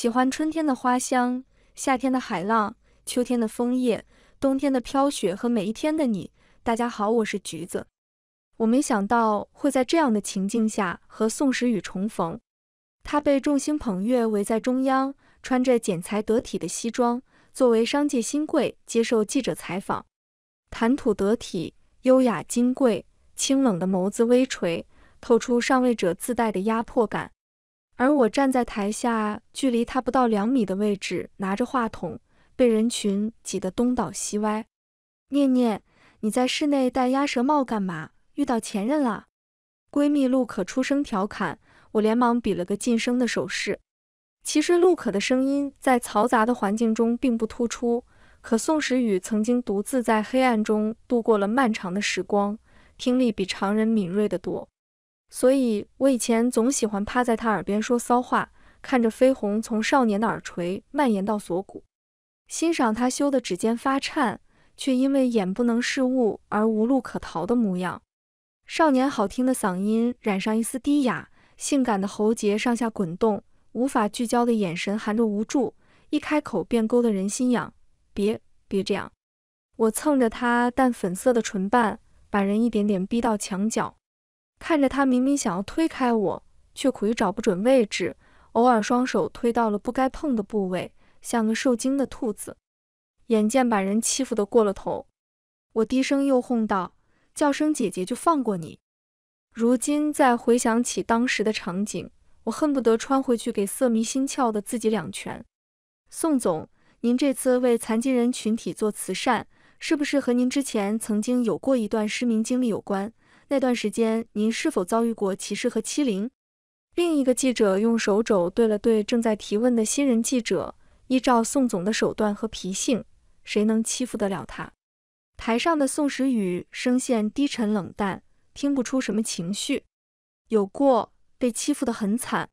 喜欢春天的花香，夏天的海浪，秋天的枫叶，冬天的飘雪和每一天的你。大家好，我是橘子。我没想到会在这样的情境下和宋时雨重逢。他被众星捧月围在中央，穿着剪裁得体的西装，作为商界新贵接受记者采访，谈吐得体，优雅金贵，清冷的眸子微垂，透出上位者自带的压迫感。而我站在台下，距离他不到2米的位置，拿着话筒，被人群挤得东倒西歪。念念，你在室内戴鸭舌帽干嘛？遇到前任了？闺蜜陆可出声调侃，我连忙比了个噤声的手势。其实陆可的声音在嘈杂的环境中并不突出，可宋时雨曾经独自在黑暗中度过了漫长的时光，听力比常人敏锐得多。所以我以前总喜欢趴在他耳边说骚话，看着绯红从少年的耳垂蔓延到锁骨，欣赏他羞得指尖发颤，却因为眼不能视物而无路可逃的模样。少年好听的嗓音染上一丝低哑，性感的喉结上下滚动，无法聚焦的眼神含着无助，一开口便勾得人心痒。别这样！我蹭着他淡粉色的唇瓣，把人一点点逼到墙角。看着他明明想要推开我，却苦于找不准位置，偶尔双手推到了不该碰的部位，像个受惊的兔子。眼见把人欺负得过了头，我低声又哄道：“叫声姐姐就放过你。”如今再回想起当时的场景，我恨不得穿回去给色迷心窍的自己2拳。宋总，您这次为残疾人群体做慈善，是不是和您之前曾经有过一段失明经历有关？那段时间，您是否遭遇过歧视和欺凌？另一个记者用手肘对了对正在提问的新人记者，依照宋总的手段和脾性，谁能欺负得了他？台上的宋时雨声线低沉冷淡，听不出什么情绪。有过，被欺负得很惨。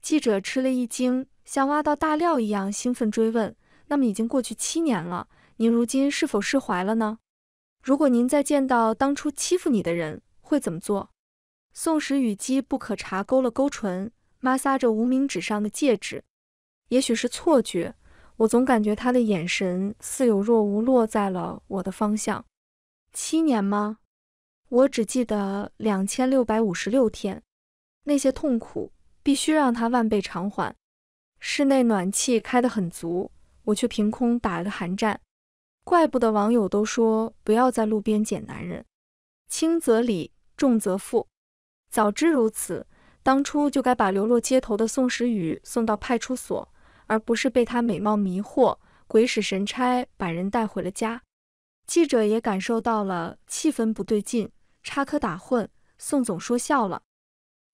记者吃了一惊，像挖到大料一样兴奋追问：“那么已经过去7年了，您如今是否释怀了呢？如果您再见到当初欺负你的人，会怎么做？”宋时雨机不可察勾了勾唇，摩挲着无名指上的戒指。也许是错觉，我总感觉他的眼神似有若无落在了我的方向。7年吗？我只记得2656天。那些痛苦必须让他万倍偿还。室内暖气开得很足，我却凭空打了个寒战。怪不得网友都说不要在路边捡男人。轻则理，重则负。早知如此，当初就该把流落街头的宋时雨送到派出所，而不是被他美貌迷惑，鬼使神差把人带回了家。记者也感受到了气氛不对劲，插科打诨。宋总说笑了，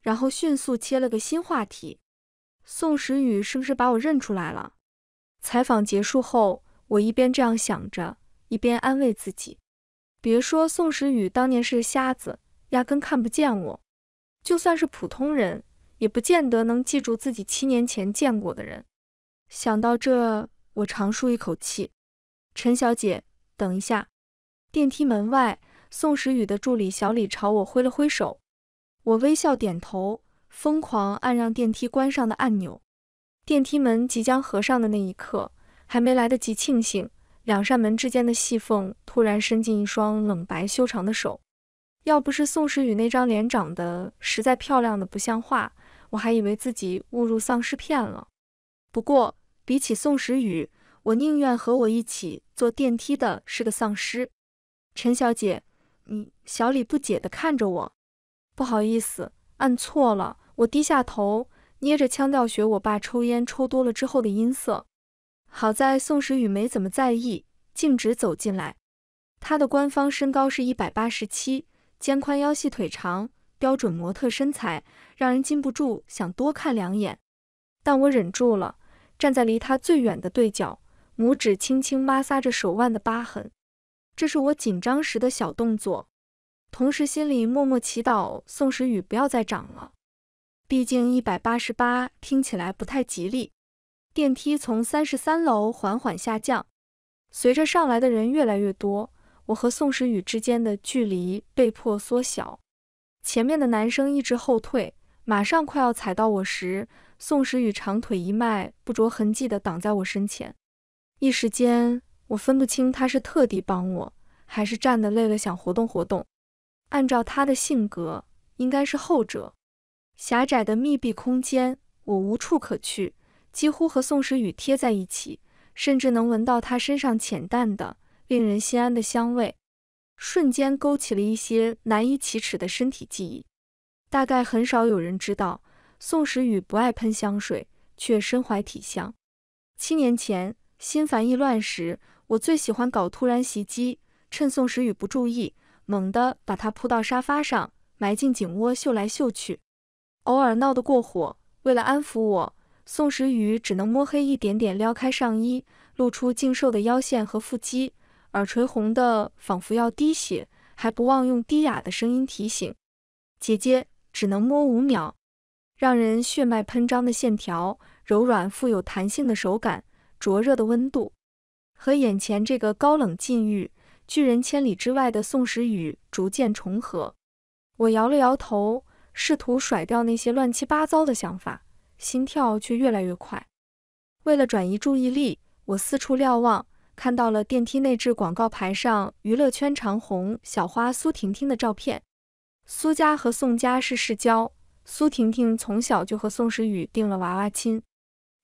然后迅速切了个新话题。宋时雨是不是把我认出来了？采访结束后，我一边这样想着，一边安慰自己。别说宋时雨当年是瞎子，压根看不见我。就算是普通人，也不见得能记住自己7年前见过的人。想到这，我长舒一口气。陈小姐，等一下。电梯门外，宋时雨的助理小李朝我挥了挥手。我微笑点头，疯狂按让电梯关上的按钮。电梯门即将合上的那一刻，还没来得及庆幸，2扇门之间的细缝突然伸进一双冷白修长的手，要不是宋时雨那张脸长得实在漂亮的不像话，我还以为自己误入丧尸片了。不过比起宋时雨，我宁愿和我一起坐电梯的是个丧尸。陈小姐，你……小李不解地看着我。不好意思，按错了。我低下头，捏着腔调学我爸抽烟抽多了之后的音色。好在宋时雨没怎么在意，径直走进来。他的官方身高是187，肩宽腰细腿长，标准模特身材，让人禁不住想多看2眼。但我忍住了，站在离他最远的对角，拇指轻轻摩挲着手腕的疤痕。这是我紧张时的小动作，同时心里默默祈祷宋时雨不要再长了。毕竟188听起来不太吉利。电梯从33楼缓缓下降，随着上来的人越来越多，我和宋时雨之间的距离被迫缩小。前面的男生一直后退，马上快要踩到我时，宋时雨长腿一迈，不着痕迹地挡在我身前。一时间，我分不清他是特地帮我，还是站得累了想活动活动。按照他的性格，应该是后者。狭窄的密闭空间，我无处可去，几乎和宋时雨贴在一起，甚至能闻到他身上浅淡的、令人心安的香味，瞬间勾起了一些难以启齿的身体记忆。大概很少有人知道，宋时雨不爱喷香水，却身怀体香。7年前，心烦意乱时，我最喜欢搞突然袭击，趁宋时雨不注意，猛地把他扑到沙发上，埋进颈窝嗅来嗅去。偶尔闹得过火，为了安抚我，宋时雨只能摸黑一点点撩开上衣，露出劲瘦的腰线和腹肌，耳垂红的仿佛要滴血，还不忘用低哑的声音提醒：“姐姐。”只能摸5秒，让人血脉喷张的线条，柔软富有弹性的手感，灼热的温度，和眼前这个高冷禁欲、拒人千里之外的宋时雨逐渐重合。我摇了摇头，试图甩掉那些乱七八糟的想法，心跳却越来越快。为了转移注意力，我四处瞭望，看到了电梯内置广告牌上娱乐圈长红小花苏婷婷的照片。苏家和宋家是世交，苏婷婷从小就和宋时雨定了娃娃亲。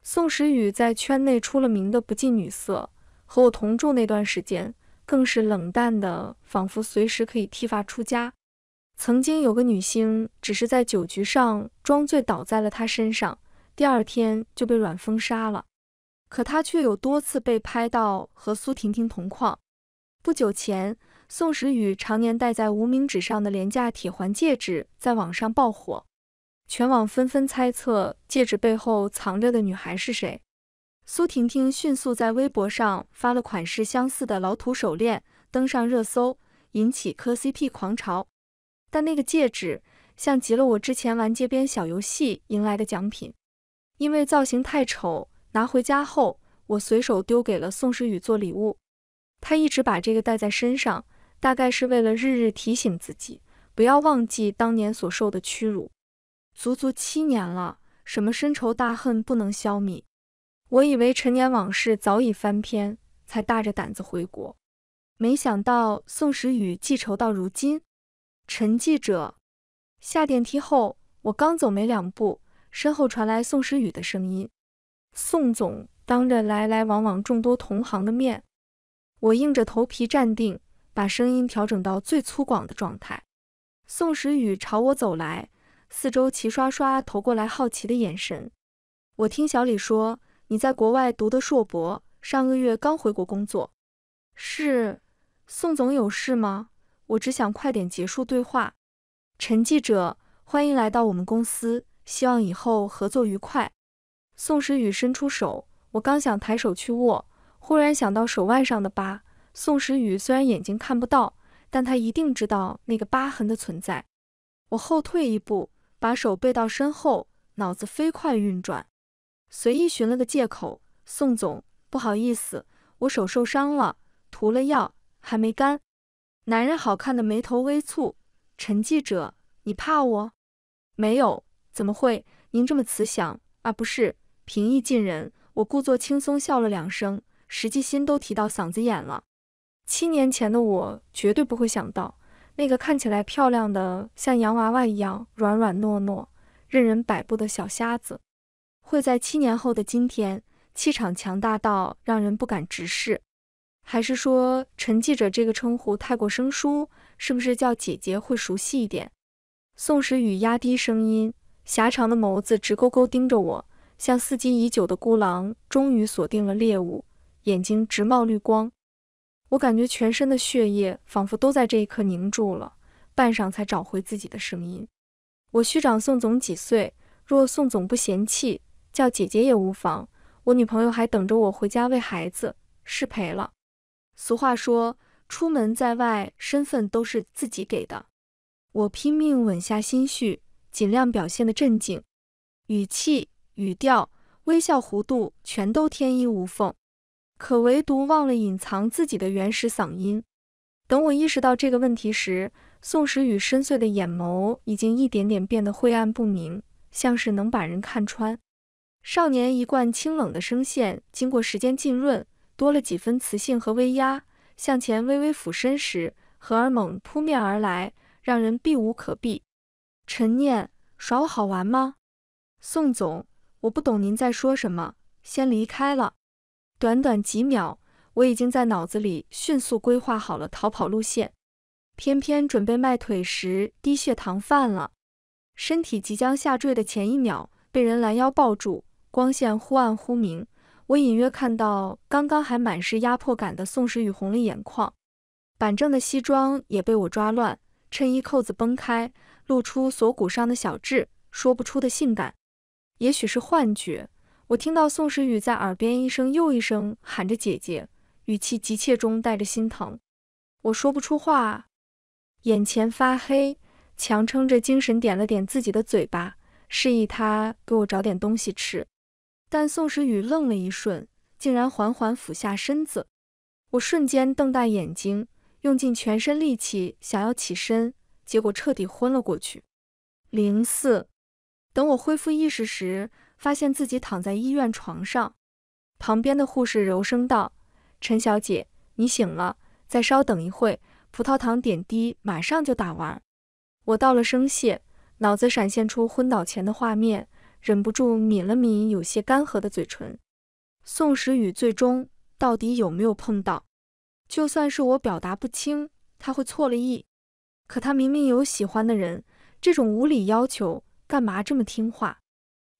宋时雨在圈内出了名的不近女色，和我同住那段时间，更是冷淡的，仿佛随时可以剃发出家。曾经有个女星，只是在酒局上装醉倒在了他身上，第2天就被软封杀了。可他却有多次被拍到和苏婷婷同框。不久前，宋时雨常年戴在无名指上的廉价铁环戒指在网上爆火，全网纷纷猜测戒指背后藏着的女孩是谁。苏婷婷迅速在微博上发了款式相似的老土手链，登上热搜，引起磕 CP 狂潮。但那个戒指像极了我之前玩街边小游戏赢来的奖品，因为造型太丑，拿回家后我随手丢给了宋时雨做礼物。他一直把这个戴在身上，大概是为了日日提醒自己，不要忘记当年所受的屈辱。足足7年了，什么深仇大恨不能消弭？我以为陈年往事早已翻篇，才大着胆子回国。没想到宋时雨记仇到如今。陈记者，下电梯后，我刚走没2步，身后传来宋时雨的声音：“宋总，当着来来往往众多同行的面。”我硬着头皮站定，把声音调整到最粗犷的状态。宋时雨朝我走来，四周齐刷刷投过来好奇的眼神。我听小李说，你在国外读的硕博，上个月刚回国工作。是，宋总有事吗？我只想快点结束对话。陈记者，欢迎来到我们公司，希望以后合作愉快。宋时雨伸出手，我刚想抬手去握，忽然想到手腕上的疤。宋时雨虽然眼睛看不到，但他一定知道那个疤痕的存在。我后退1步，把手背到身后，脑子飞快运转，随意寻了个借口：“宋总，不好意思，我手受伤了，涂了药，还没干。”男人好看的眉头微蹙：“陈记者，你怕我？”“没有，怎么会？您这么慈祥啊，不是，平易近人。”我故作轻松笑了2声，实际心都提到嗓子眼了。7年前的我绝对不会想到，那个看起来漂亮的像洋娃娃一样软软糯糯、任人摆布的小瞎子，会在7年后的今天气场强大到让人不敢直视。还是说陈记者这个称呼太过生疏，是不是叫姐姐会熟悉一点？宋时雨压低声音，狭长的眸子直勾勾盯着我，像伺机已久的孤狼终于锁定了猎物，眼睛直冒绿光。我感觉全身的血液仿佛都在这一刻凝住了，半晌才找回自己的声音。我虚长宋总几岁，若宋总不嫌弃，叫姐姐也无妨，我女朋友还等着我回家喂孩子，失陪了。俗话说，出门在外，身份都是自己给的。我拼命稳下心绪，尽量表现得镇静，语气、语调、微笑弧度全都天衣无缝。可唯独忘了隐藏自己的原始嗓音。等我意识到这个问题时，宋时雨深邃的眼眸已经一点点变得晦暗不明，像是能把人看穿。少年一贯清冷的声线，经过时间浸润，多了几分磁性和威压。向前微微俯身时，荷尔蒙扑面而来，让人避无可避。陈念，耍我好玩吗？宋总，我不懂您在说什么，先离开了。短短几秒，我已经在脑子里迅速规划好了逃跑路线，偏偏准备迈腿时低血糖犯了，身体即将下坠的前一秒，被人拦腰抱住。光线忽暗忽明，我隐约看到刚刚还满是压迫感的宋时雨红了眼眶，板正的西装也被我抓乱，衬衣扣子崩开，露出锁骨上的小痣，说不出的性感。也许是幻觉，我听到宋时雨在耳边一声又一声喊着姐姐，语气急切中带着心疼。我说不出话，眼前发黑，强撑着精神点了点自己的嘴巴，示意他给我找点东西吃。但宋时雨愣了一瞬，竟然缓缓俯下身子。我瞬间瞪大眼睛，用尽全身力气想要起身，结果彻底昏了过去。04。等我恢复意识时，发现自己躺在医院床上。旁边的护士柔声道：“陈小姐，你醒了，再稍等一会，葡萄糖点滴马上就打完。”我道了声谢，脑子闪现出昏倒前的画面。忍不住抿了抿有些干涸的嘴唇。宋时雨最终到底有没有碰到？就算是我表达不清，他会错了意。可他明明有喜欢的人，这种无理要求，干嘛这么听话？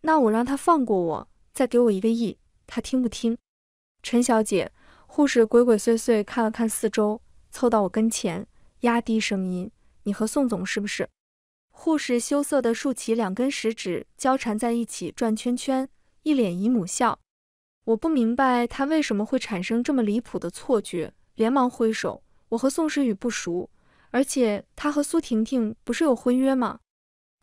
那我让他放过我，再给我一个亿，他听不听？陈小姐，护士鬼鬼祟祟看了看四周，凑到我跟前，压低声音：“你和宋总是不是？”护士羞涩地竖起两根食指，交缠在一起转圈圈，一脸姨母笑。我不明白他为什么会产生这么离谱的错觉，连忙挥手。我和宋时雨不熟，而且他和苏婷婷不是有婚约吗？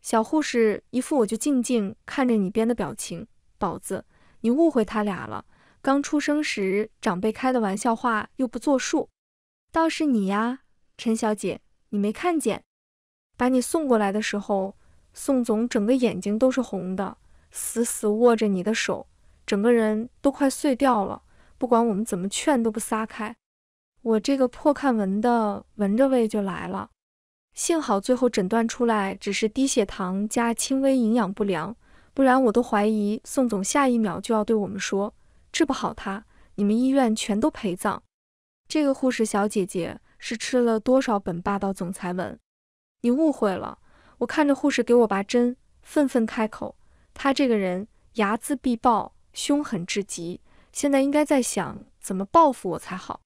小护士一副我就静静看着你编的表情。宝子，你误会他俩了，刚出生时长辈开的玩笑话又不作数。倒是你呀，陈小姐，你没看见？把你送过来的时候，宋总整个眼睛都是红的，死死握着你的手，整个人都快碎掉了，不管我们怎么劝都不撒开。我这个破看文的闻着味就来了。幸好最后诊断出来只是低血糖加轻微营养不良，不然我都怀疑宋总下一秒就要对我们说，治不好他，你们医院全都陪葬。这个护士小姐姐是吃了多少本霸道总裁文？你误会了，我看着护士给我拔针，愤愤开口。他这个人睚眦必报，凶狠至极，现在应该在想怎么报复我才好。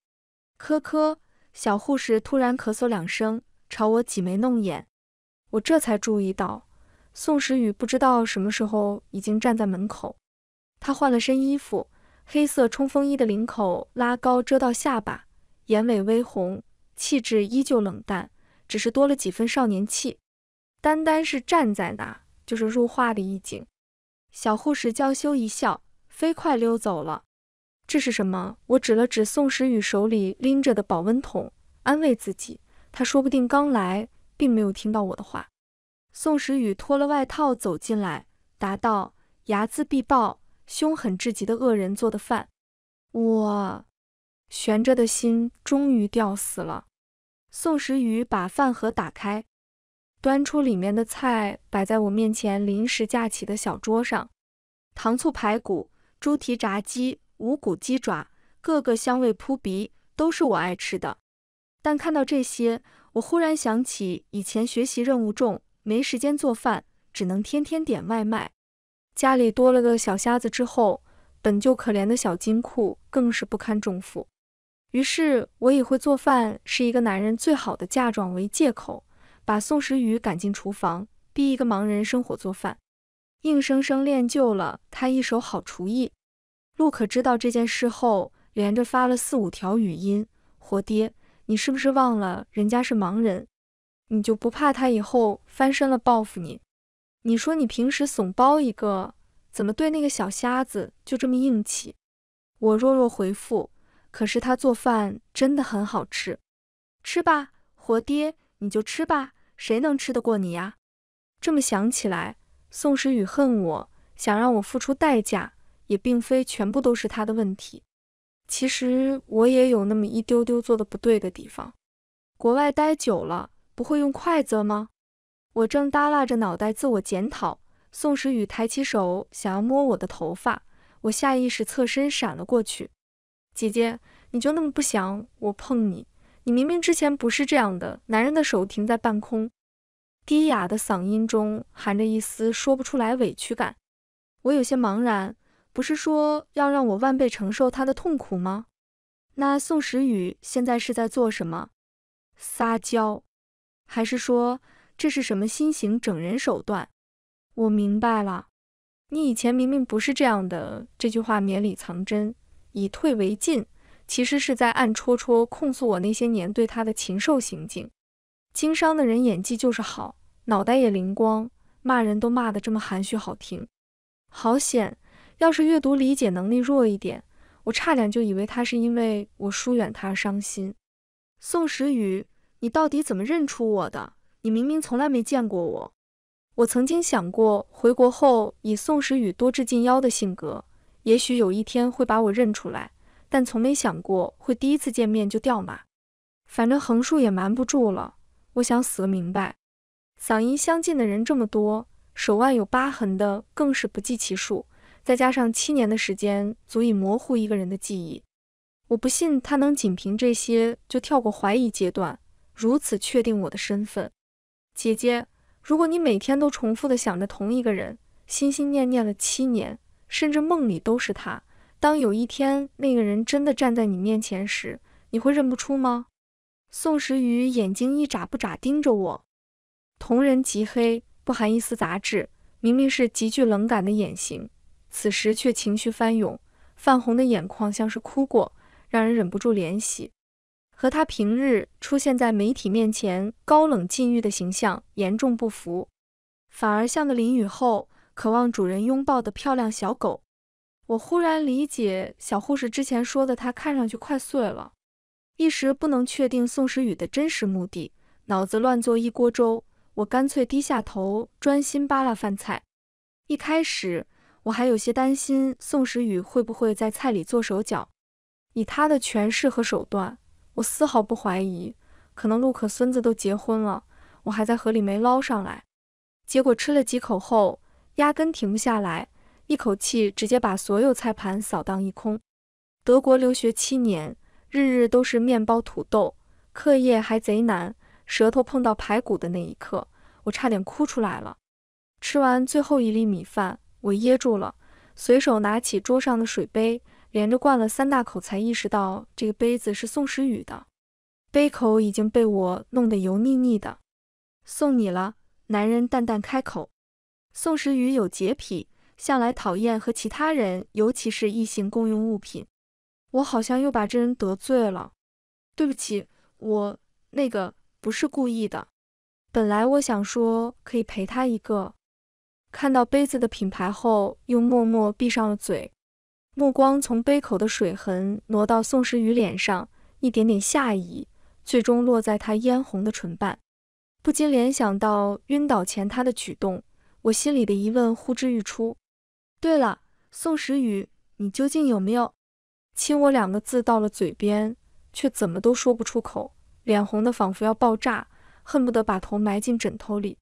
科科，小护士突然咳嗽两声，朝我挤眉弄眼。我这才注意到，宋时雨不知道什么时候已经站在门口。他换了身衣服，黑色冲锋衣的领口拉高遮到下巴，眼尾微红，气质依旧冷淡。只是多了几分少年气，单单是站在那就是入画的意境。小护士娇羞一笑，飞快溜走了。这是什么？我指了指宋时雨手里拎着的保温桶，安慰自己，他说不定刚来，并没有听到我的话。宋时雨脱了外套走进来，答道：“睚眦必报，凶狠至极的恶人做的饭。”我悬着的心终于吊死了。宋时雨把饭盒打开，端出里面的菜，摆在我面前临时架起的小桌上。糖醋排骨、猪蹄炸鸡、五谷鸡爪，各个香味扑鼻，都是我爱吃的。但看到这些，我忽然想起以前学习任务重，没时间做饭，只能天天点外卖。家里多了个小瞎子之后，本就可怜的小金库更是不堪重负。于是我以会做饭是一个男人最好的嫁妆为借口，把宋时雨赶进厨房，逼一个盲人生火做饭，硬生生练就了他一手好厨艺。陆可知道这件事后，连着发了4、5条语音：“活爹，你是不是忘了人家是盲人？你就不怕他以后翻身了报复你？你说你平时怂包一个，怎么对那个小瞎子就这么硬气？”我弱弱回复：“可是他做饭真的很好吃。”“吃吧，活爹，你就吃吧，谁能吃得过你呀？”这么想起来，宋时雨恨我，想让我付出代价，也并非全部都是他的问题。其实我也有那么一丢丢做的不对的地方。国外待久了，不会用筷子吗？我正耷拉着脑袋自我检讨，宋时雨抬起手想要摸我的头发，我下意识侧身闪了过去。姐姐，你就那么不想我碰你？你明明之前不是这样的。男人的手停在半空，低哑的嗓音中含着一丝说不出来委屈感。我有些茫然，不是说要让我万倍承受他的痛苦吗？那宋时雨现在是在做什么？撒娇？还是说这是什么新型整人手段？我明白了，你以前明明不是这样的。这句话绵里藏针，以退为进，其实是在暗戳戳控诉我那些年对他的禽兽行径。经商的人演技就是好，脑袋也灵光，骂人都骂得这么含蓄好听。好险，要是阅读理解能力弱一点，我差点就以为他是因为我疏远他伤心。宋时雨，你到底怎么认出我的？你明明从来没见过我。我曾经想过，回国后以宋时雨多智近妖的性格，也许有一天会把我认出来，但从没想过会第一次见面就掉马。反正横竖也瞒不住了，我想死个明白。嗓音相近的人这么多，手腕有疤痕的更是不计其数，再加上7年的时间足以模糊一个人的记忆。我不信他能仅凭这些就跳过怀疑阶段，如此确定我的身份。姐姐，如果你每天都重复的想着同一个人，心心念念了7年，甚至梦里都是他，当有一天那个人真的站在你面前时，你会认不出吗？宋时雨眼睛一眨不眨盯着我，瞳仁极黑，不含一丝杂质，明明是极具冷感的眼型，此时却情绪翻涌，泛红的眼眶像是哭过，让人忍不住怜惜。和他平日出现在媒体面前高冷禁欲的形象严重不符，反而像个淋雨后渴望主人拥抱的漂亮小狗。我忽然理解小护士之前说的他看上去快碎了。一时不能确定宋时雨的真实目的，脑子乱作一锅粥，我干脆低下头专心扒拉饭菜。一开始我还有些担心宋时雨会不会在菜里做手脚，以他的权势和手段，我丝毫不怀疑，可能陆可孙子都结婚了，我还在河里没捞上来。结果吃了几口后压根停不下来，一口气直接把所有菜盘扫荡一空。德国留学7年，日日都是面包土豆，课业还贼难，舌头碰到排骨的那一刻，我差点哭出来了。吃完最后一粒米饭，我噎住了，随手拿起桌上的水杯，连着灌了3大口，才意识到这个杯子是宋时雨的，杯口已经被我弄得油腻腻的。送你了，男人淡淡开口。宋时雨有洁癖，向来讨厌和其他人，尤其是异性共用物品。我好像又把这人得罪了，对不起，我不是故意的。本来我想说可以陪他一个，看到杯子的品牌后，又默默闭上了嘴。目光从杯口的水痕挪到宋时雨脸上，一点点下移，最终落在他嫣红的唇瓣。不禁联想到晕倒前他的举动，我心里的疑问呼之欲出。对了，宋时雨，你究竟有没有亲我？2个字到了嘴边，却怎么都说不出口，脸红得仿佛要爆炸，恨不得把头埋进枕头里。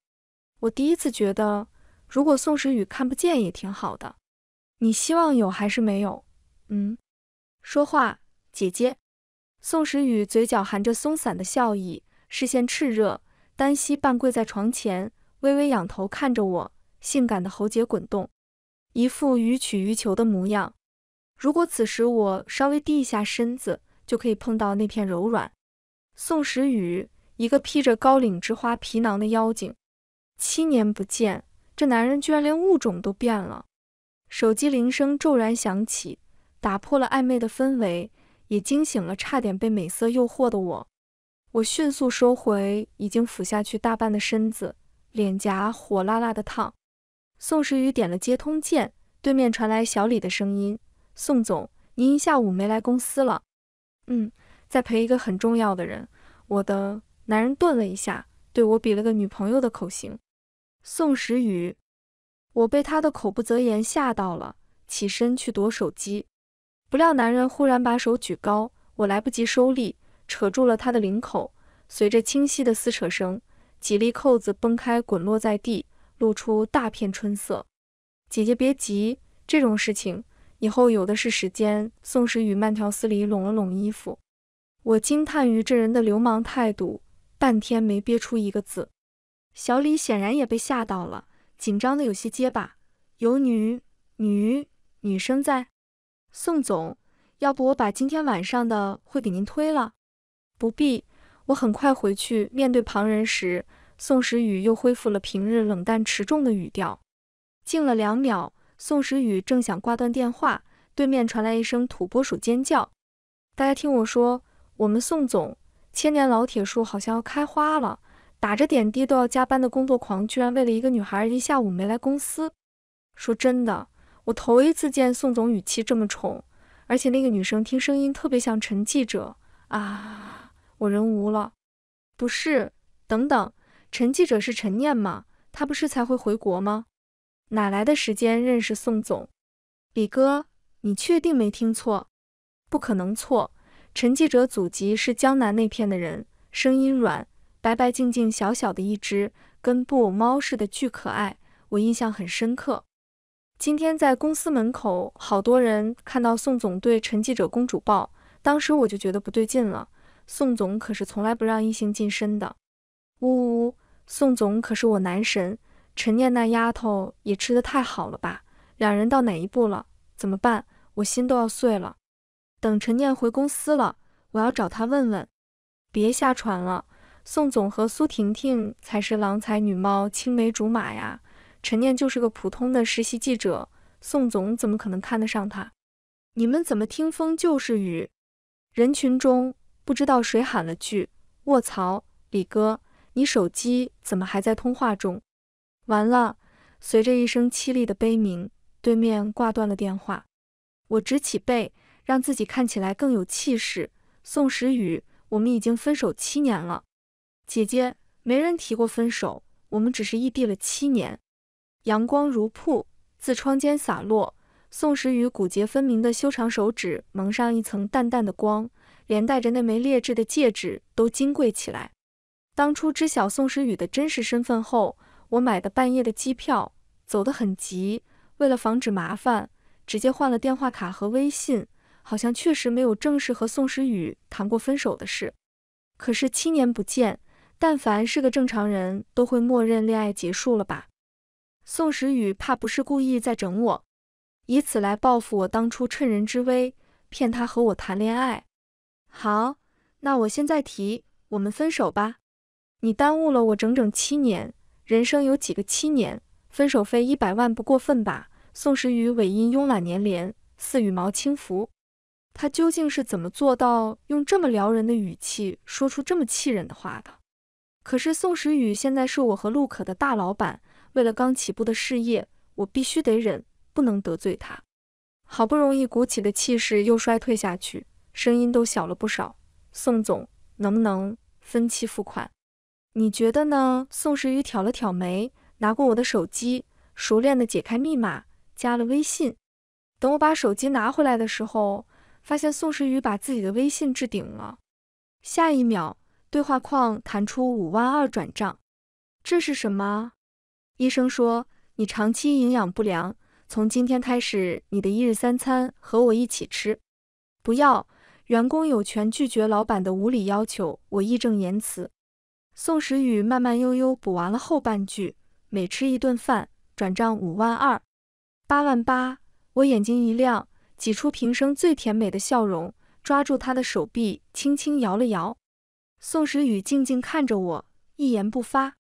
我第一次觉得，如果宋时雨看不见也挺好的。你希望有还是没有？说话，姐姐。宋时雨嘴角含着松散的笑意，视线炽热，单膝半跪在床前，微微仰头看着我，性感的喉结滚动，一副予取予求的模样。如果此时我稍微低一下身子，就可以碰到那片柔软。宋时雨，一个披着高领织花皮囊的妖精。7年不见，这男人居然连物种都变了。手机铃声骤然响起，打破了暧昧的氛围，也惊醒了差点被美色诱惑的我。我迅速收回已经俯下去大半的身子，脸颊火辣辣的烫。宋时雨点了接通键，对面传来小李的声音：宋总，您一下午没来公司了？在陪一个很重要的人。我的男人顿了一下，对我比了个女朋友的口型。宋时雨，我被他的口不择言吓到了，起身去夺手机。不料男人忽然把手举高，我来不及收力，扯住了他的领口。随着清晰的撕扯声，几粒扣子崩开，滚落在地，露出大片春色。姐姐别急，这种事情以后有的是时间。宋时雨慢条斯理拢了拢衣服。我惊叹于这人的流氓态度，半天没憋出一个字。小李显然也被吓到了，紧张的有些结巴。有女生在。宋总，要不我把今天晚上的会给您推了？不必，我很快回去。面对旁人时，宋时雨又恢复了平日冷淡持重的语调。静了2秒，宋时雨正想挂断电话，对面传来一声土拨鼠尖叫。大家听我说，我们宋总千年老铁树好像要开花了，打着点滴都要加班的工作狂，居然为了一个女孩一下午没来公司。说真的，我头一次见宋总语气这么冲，而且那个女生听声音特别像陈记者啊，我人无了。不是，等等，陈记者是陈念吗？他不是才会回国吗？哪来的时间认识宋总？李哥，你确定没听错？不可能错，陈记者祖籍是江南那片的人，声音软，白白净净，小小的一只，跟布偶猫似的，巨可爱，我印象很深刻。今天在公司门口，好多人看到宋总对陈记者公主抱，当时我就觉得不对劲了。宋总可是从来不让异性近身的。呜呜，宋总可是我男神，陈念那丫头也吃得太好了吧？两人到哪一步了？怎么办？我心都要碎了。等陈念回公司了，我要找她问问。别下船了，宋总和苏婷婷才是郎才女貌，青梅竹马呀。陈念就是个普通的实习记者，宋总怎么可能看得上他？你们怎么听风就是雨？人群中不知道谁喊了句：“卧槽，李哥，你手机怎么还在通话中？”完了！随着一声凄厉的悲鸣，对面挂断了电话。我直起背，让自己看起来更有气势。宋时雨，我们已经分手7年了。姐姐，没人提过分手，我们只是异地了7年。阳光如瀑自窗间洒落，宋时雨骨节分明的修长手指蒙上一层淡淡的光，连带着那枚劣质的戒指都金贵起来。当初知晓宋时雨的真实身份后，我买的半夜的机票，走得很急，为了防止麻烦，直接换了电话卡和微信，好像确实没有正式和宋时雨谈过分手的事。可是7年不见，但凡是个正常人都会默认恋爱结束了吧？宋时雨怕不是故意在整我，以此来报复我当初趁人之危骗他和我谈恋爱。好，那我现在提，我们分手吧。你耽误了我整整7年，人生有几个7年？分手费100万不过分吧？宋时雨尾音慵懒粘连，似羽毛轻拂。他究竟是怎么做到用这么撩人的语气说出这么气人的话的？可是宋时雨现在是我和陆可的大老板，为了刚起步的事业，我必须得忍，不能得罪他。好不容易鼓起的气势又衰退下去，声音都小了不少。宋总，能不能分期付款？你觉得呢？宋时雨挑了挑眉，拿过我的手机，熟练地解开密码，加了微信。等我把手机拿回来的时候，发现宋时雨把自己的微信置顶了。下一秒，对话框弹出5万2转账。这是什么？医生说你长期营养不良，从今天开始你的1日3餐和我一起吃。不要，员工有权拒绝老板的无理要求，我义正言辞。宋时雨慢慢悠悠补完了后半句，每吃一顿饭转账5万2，8万8。我眼睛一亮，挤出平生最甜美的笑容，抓住他的手臂轻轻摇了摇。宋时雨静静看着我，一言不发。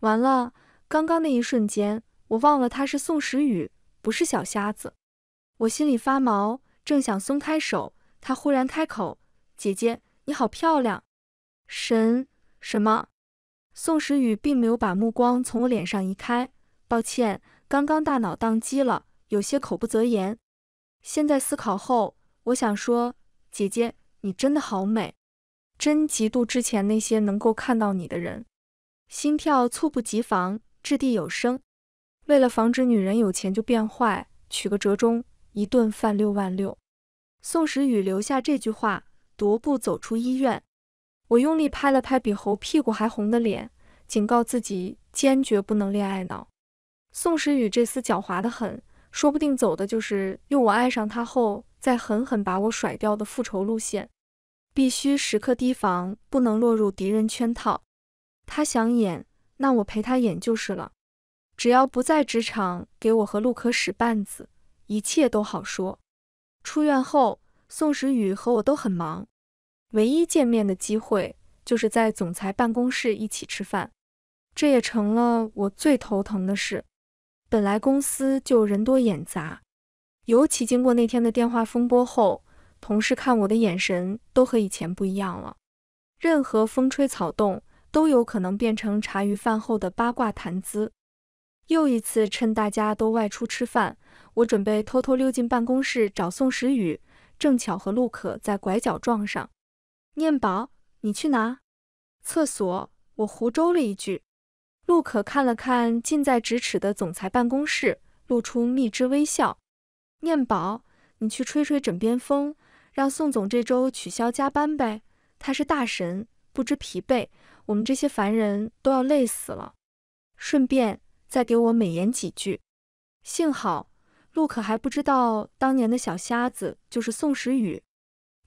完了，刚刚那一瞬间，我忘了他是宋时雨，不是小瞎子。我心里发毛，正想松开手，他忽然开口：“姐姐，你好漂亮。”神什么？宋时雨并没有把目光从我脸上移开。抱歉，刚刚大脑宕机了，有些口不择言。现在思考后，我想说，姐姐，你真的好美，真嫉妒之前那些能够看到你的人。心跳猝不及防，掷地有声。为了防止女人有钱就变坏，取个折中，一顿饭6万6。宋时雨留下这句话，踱步走出医院。我用力拍了拍比猴屁股还红的脸，警告自己坚决不能恋爱脑。宋时雨这厮狡猾得很，说不定走的就是用我爱上他后再狠狠把我甩掉的复仇路线。必须时刻提防，不能落入敌人圈套。他想演，那我陪他演就是了。只要不在职场给我和陆可使绊子，一切都好说。出院后，宋时雨和我都很忙，唯一见面的机会就是在总裁办公室一起吃饭。这也成了我最头疼的事。本来公司就人多眼杂，尤其经过那天的电话风波后，同事看我的眼神都和以前不一样了。任何风吹草动都有可能变成茶余饭后的八卦谈资。又一次趁大家都外出吃饭，我准备偷偷溜进办公室找宋时雨，正巧和陆可在拐角撞上。念宝，你去哪？厕所，我胡诌了一句。陆可看了看近在咫尺的总裁办公室，露出蜜汁微笑。念宝，你去吹吹枕边风，让宋总这周取消加班呗，他是大神，不知疲惫，我们这些凡人都要累死了。顺便再给我美言几句。幸好陆可还不知道当年的小瞎子就是宋时雨，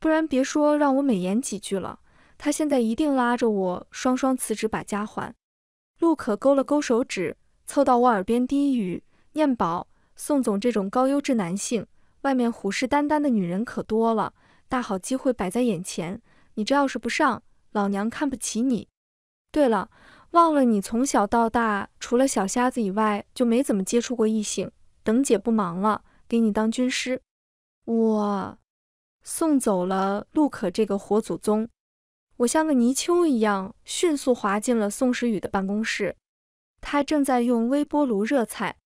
不然别说让我美言几句了，他现在一定拉着我双双辞职把家还。陆可勾了勾手指，凑到我耳边低语：念宝，宋总这种高优质男性，外面虎视眈眈的女人可多了，大好机会摆在眼前，你这要是不上，老娘看不起你。对了，忘了你从小到大除了小瞎子以外就没怎么接触过异性，等姐不忙了，给你当军师。我送走了陆可这个活祖宗，我像个泥鳅一样迅速滑进了宋时雨的办公室。他正在用微波炉热菜，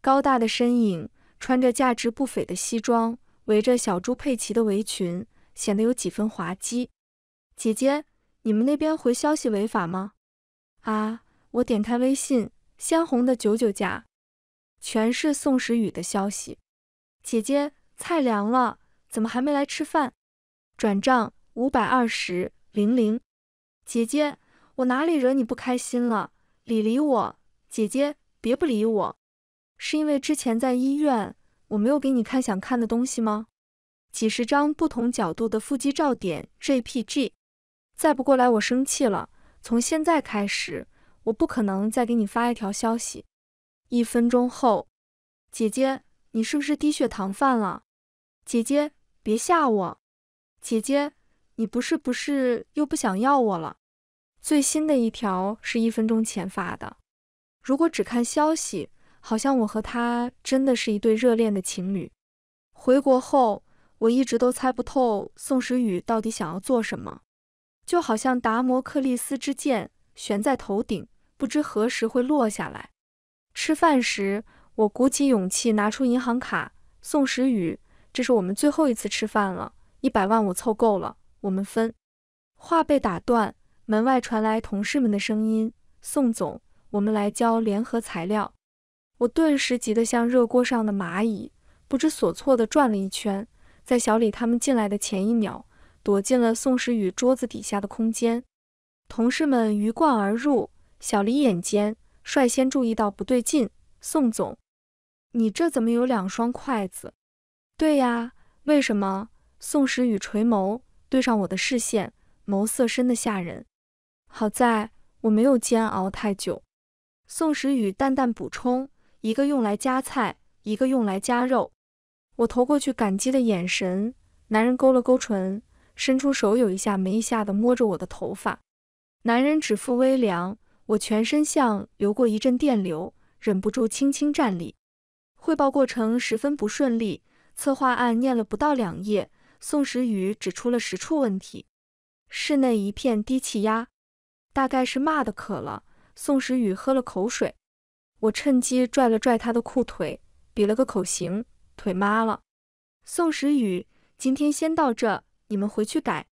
高大的身影，穿着价值不菲的西装，围着小猪佩奇的围裙，显得有几分滑稽。姐姐，你们那边回消息违法吗？啊，我点开微信，鲜红的99加，全是宋时雨的消息。姐姐，菜凉了，怎么还没来吃饭？转账52000。姐姐，我哪里惹你不开心了？理我，姐姐，别不理我。是因为之前在医院，我没有给你看想看的东西吗？几十张不同角度的腹肌照点 JPG。 再不过来我生气了，从现在开始我不可能再给你发一条消息。1分钟后，姐姐，你是不是低血糖犯了？姐姐，别吓我。姐姐，你不是又不想要我了？最新的一条是1分钟前发的。如果只看消息，好像我和他真的是一对热恋的情侣。回国后，我一直都猜不透宋时雨到底想要做什么，就好像达摩克利斯之剑悬在头顶，不知何时会落下来。吃饭时，我鼓起勇气拿出银行卡：宋时雨，这是我们最后一次吃饭了，100万我凑够了，我们分。话被打断，门外传来同事们的声音：宋总，我们来交联合材料。我顿时急得像热锅上的蚂蚁，不知所措地转了一圈，在小李他们进来的前一秒，躲进了宋时雨桌子底下的空间。同事们鱼贯而入，小李眼尖，率先注意到不对劲：宋总，你这怎么有2双筷子？对呀，为什么？宋时雨垂眸，对上我的视线，眸色深得吓人。好在我没有煎熬太久。宋时雨淡淡补充：一个用来夹菜，一个用来夹肉。我投过去感激的眼神，男人勾了勾唇，伸出手有一下没一下地摸着我的头发。男人指腹微凉，我全身像流过一阵电流，忍不住轻轻站立。汇报过程十分不顺利，策划案念了不到2页，宋时雨指出了10处问题。室内一片低气压，大概是骂得渴了，宋时雨喝了口水。我趁机拽了拽他的裤腿，比了个口型，腿麻了。宋时雨，今天先到这，你们回去改。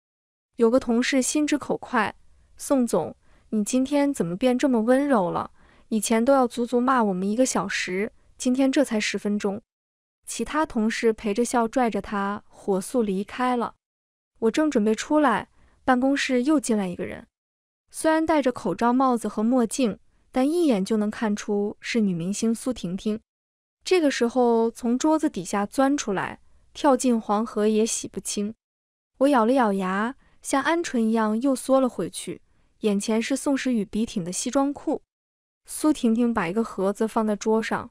有个同事心直口快：宋总，你今天怎么变这么温柔了？以前都要足足骂我们1个小时，今天这才10分钟。其他同事陪着笑，拽着他火速离开了。我正准备出来，办公室又进来一个人，虽然戴着口罩、帽子和墨镜，但一眼就能看出是女明星苏婷婷。这个时候从桌子底下钻出来，跳进黄河也洗不清。我咬了咬牙，像鹌鹑一样又缩了回去。眼前是宋时雨笔挺的西装裤。苏婷婷把一个盒子放在桌上，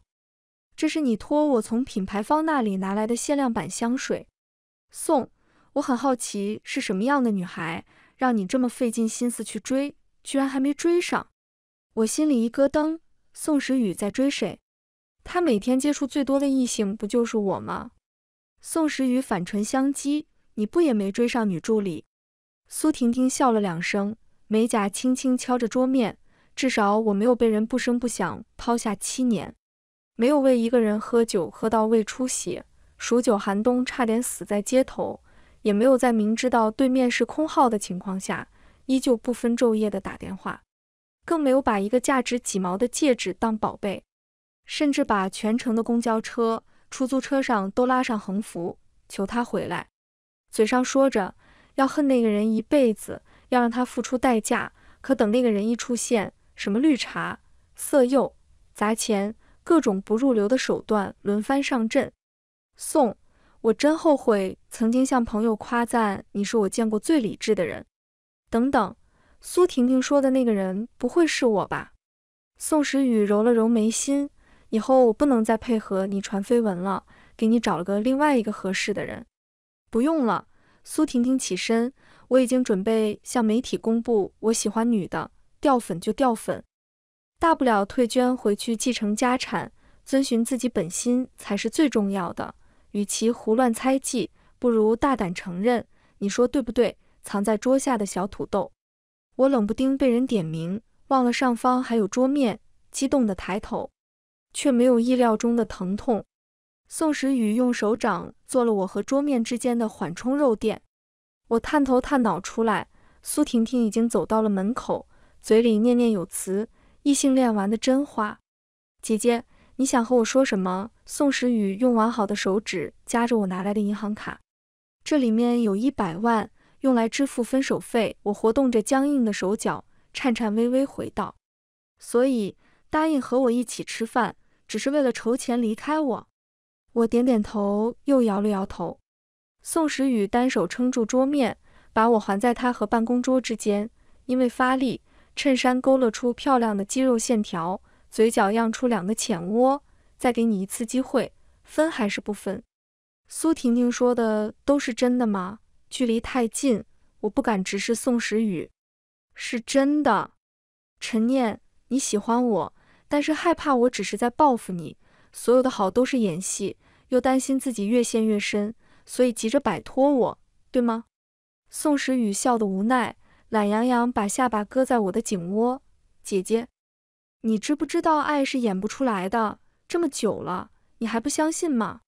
这是你托我从品牌方那里拿来的限量版香水。宋，我很好奇是什么样的女孩，让你这么费尽心思去追，居然还没追上。我心里一咯噔，宋时雨在追谁？他每天接触最多的异性不就是我吗？宋时雨反唇相讥，你不也没追上女助理？苏婷婷笑了2声。美甲轻轻敲着桌面，至少我没有被人不声不响抛下7年，没有为一个人喝酒喝到胃出血，数九寒冬差点死在街头，也没有在明知道对面是空号的情况下，依旧不分昼夜的打电话，更没有把一个价值几毛的戒指当宝贝，甚至把全城的公交车、出租车上都拉上横幅，求他回来，嘴上说着要恨那个人一辈子。要让他付出代价，可等那个人一出现，什么绿茶、色诱、砸钱，各种不入流的手段轮番上阵。宋，我真后悔曾经向朋友夸赞你是我见过最理智的人。等等，苏婷婷说的那个人不会是我吧？宋时雨揉了揉眉心，以后我不能再配合你传绯闻了，给你找了个另外一个合适的人。不用了。苏婷婷起身，我已经准备向媒体公布我喜欢女的，掉粉就掉粉，大不了退捐回去继承家产，遵循自己本心才是最重要的。与其胡乱猜忌，不如大胆承认，你说对不对？藏在桌下的小土豆。我冷不丁被人点名，忘了上方还有桌面，激动的抬头，却没有意料中的疼痛。宋时雨用手掌做了我和桌面之间的缓冲肉垫，我探头探脑出来，苏婷婷已经走到了门口，嘴里念念有词，异性恋玩的真花。姐姐，你想和我说什么？宋时雨用完好的手指夹着我拿来的银行卡，这里面有100万，用来支付分手费。我活动着僵硬的手脚，颤颤巍巍回道：所以答应和我一起吃饭，只是为了筹钱离开我。我点点头，又摇了摇头。宋时雨单手撑住桌面，把我环在他和办公桌之间，因为发力，衬衫勾勒出漂亮的肌肉线条，嘴角漾出2个浅窝。再给你一次机会，分还是不分？苏婷婷说的都是真的吗？距离太近，我不敢直视宋时雨。是真的。陈念，你喜欢我，但是害怕我只是在报复你。所有的好都是演戏，又担心自己越陷越深，所以急着摆脱我，对吗？宋时雨笑得无奈，懒洋洋把下巴搁在我的颈窝。姐姐，你知不知道爱是演不出来的？这么久了，你还不相信吗？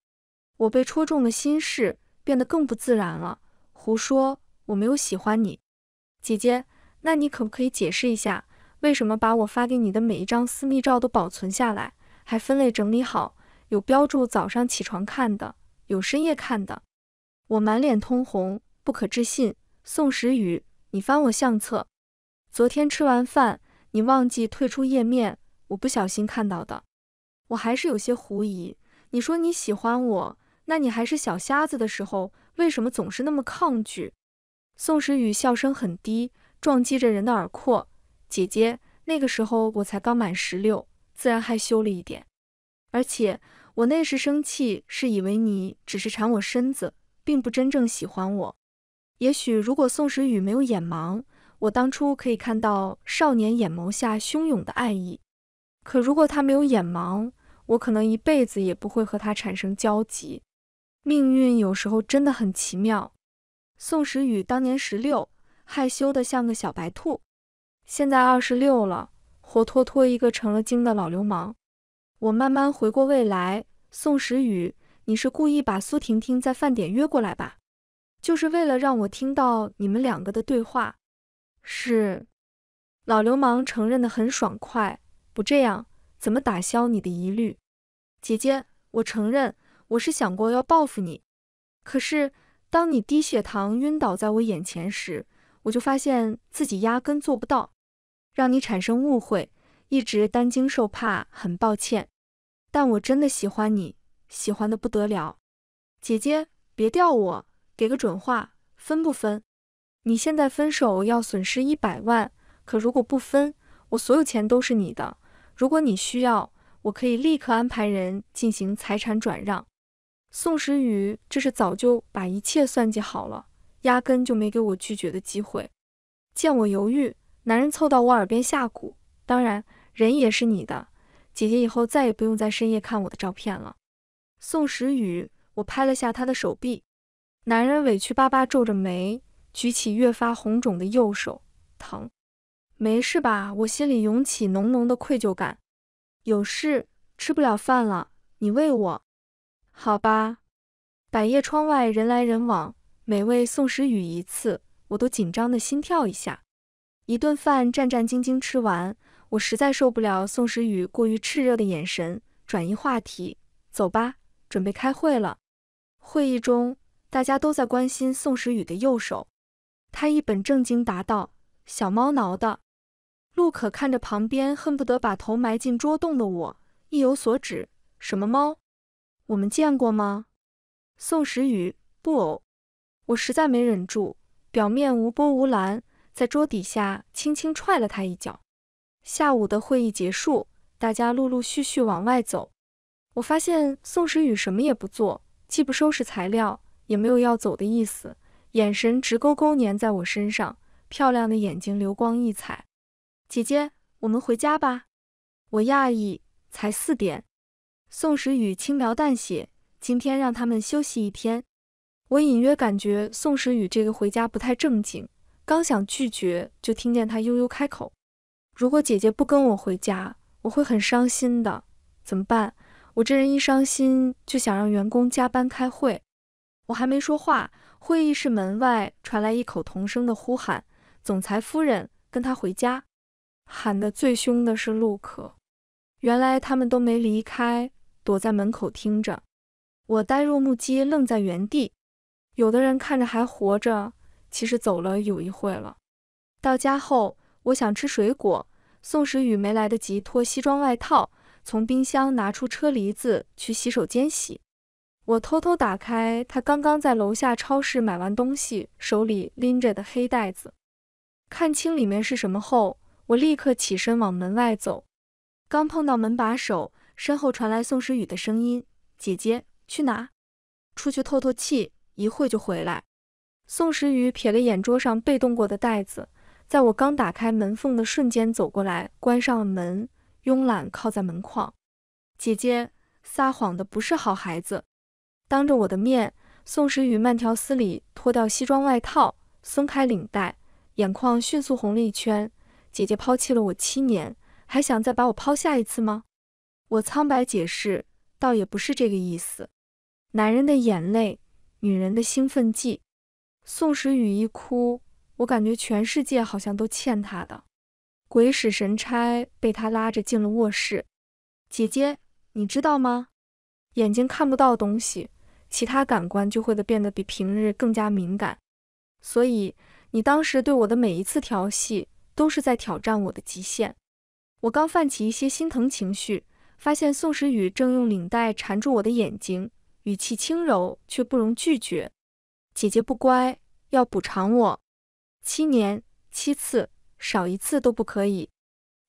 我被戳中了心事，变得更不自然了。胡说，我没有喜欢你。姐姐，那你可不可以解释一下，为什么把我发给你的每一张私密照都保存下来？还分类整理好，有标注早上起床看的，有深夜看的。我满脸通红，不可置信。宋时雨，你翻我相册，昨天吃完饭你忘记退出页面，我不小心看到的。我还是有些狐疑，你说你喜欢我，那你还是小瞎子的时候，为什么总是那么抗拒？宋时雨笑声很低，撞击着人的耳廓。姐姐，那个时候我才刚满16。自然害羞了一点，而且我那时生气是以为你只是馋我身子，并不真正喜欢我。也许如果宋时雨没有眼盲，我当初可以看到少年眼眸下汹涌的爱意。可如果他没有眼盲，我可能一辈子也不会和他产生交集。命运有时候真的很奇妙。宋时雨当年16，害羞得像个小白兔，现在26了。活脱脱一个成了精的老流氓。我慢慢回过味来，宋时雨，你是故意把苏婷婷在饭点约过来吧？就是为了让我听到你们2个的对话。是。老流氓承认得很爽快，不这样，怎么打消你的疑虑？姐姐，我承认，我是想过要报复你。可是，当你低血糖晕倒在我眼前时，我就发现自己压根做不到，让你产生误会，一直担惊受怕，很抱歉。但我真的喜欢你，喜欢得不得了。姐姐，别吊我，给个准话，分不分？你现在分手要损失100万，可如果不分，我所有钱都是你的。如果你需要，我可以立刻安排人进行财产转让。宋时雨这是早就把一切算计好了，压根就没给我拒绝的机会。见我犹豫，男人凑到我耳边下蛊：当然，人也是你的，姐姐以后再也不用在深夜看我的照片了。宋时雨，我拍了下他的手臂。男人委屈巴巴皱着眉，举起越发红肿的右手，疼。没事吧？我心里涌起浓浓的愧疚感。有事，吃不了饭了，你喂我。好吧。百叶窗外人来人往，每喂宋时雨一次，我都紧张的心跳一下。一顿饭战战兢兢吃完，我实在受不了宋时雨过于炽热的眼神，转移话题，走吧，准备开会了。会议中，大家都在关心宋时雨的右手。他一本正经答道：“小猫挠的。”陆可看着旁边恨不得把头埋进桌洞的我，意有所指：“什么猫？我们见过吗？”宋时雨，布偶。我实在没忍住，表面无波无澜，在桌底下轻轻踹了他一脚。下午的会议结束，大家陆陆续续往外走。我发现宋时雨什么也不做，既不收拾材料，也没有要走的意思，眼神直勾勾粘在我身上，漂亮的眼睛流光溢彩。姐姐，我们回家吧。我讶异，才4点。宋时雨轻描淡写，今天让他们休息一天。我隐约感觉宋时雨这个回家不太正经，刚想拒绝，就听见他悠悠开口：如果姐姐不跟我回家，我会很伤心的。怎么办？我这人一伤心就想让员工加班开会。我还没说话，会议室门外传来一口同声的呼喊：总裁夫人，跟她回家。喊得最凶的是陆可，原来他们都没离开，躲在门口听着。我呆若木鸡，愣在原地。有的人看着还活着，其实走了有一会了。到家后，我想吃水果，宋时雨没来得及脱西装外套，从冰箱拿出车厘子去洗手间洗。我偷偷打开他刚刚在楼下超市买完东西，手里拎着的黑袋子，看清里面是什么后，我立刻起身往门外走，刚碰到门把手，身后传来宋时雨的声音：“姐姐，去哪？出去透透气，一会就回来。”宋时雨瞥了眼桌上被动过的袋子，在我刚打开门缝的瞬间走过来，关上了门，慵懒靠在门框。姐姐，撒谎的不是好孩子。当着我的面，宋时雨慢条斯理脱掉西装外套，松开领带，眼眶迅速红了一圈。姐姐抛弃了我7年，还想再把我抛下一次吗？我苍白解释，倒也不是这个意思。男人的眼泪，女人的兴奋剂。宋时雨一哭，我感觉全世界好像都欠他的。鬼使神差被他拉着进了卧室。姐姐，你知道吗？眼睛看不到东西，其他感官就会变得比平日更加敏感。所以，你当时对我的每一次调戏，都是在挑战我的极限。我刚泛起一些心疼情绪，发现宋时雨正用领带缠住我的眼睛，语气轻柔却不容拒绝。姐姐不乖，要补偿我，7年7次，少一次都不可以。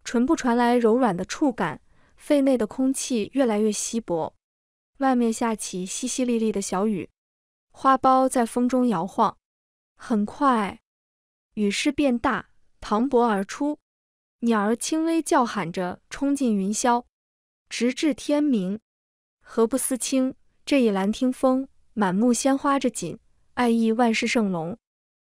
唇部传来柔软的触感，肺内的空气越来越稀薄，外面下起淅淅沥沥的小雨，花苞在风中摇晃。很快，雨势变大，磅礴而出，鸟儿轻微叫喊着冲进云霄，直至天明。何不思亲，这一兰听风，满目鲜花着锦，爱意万事胜龙。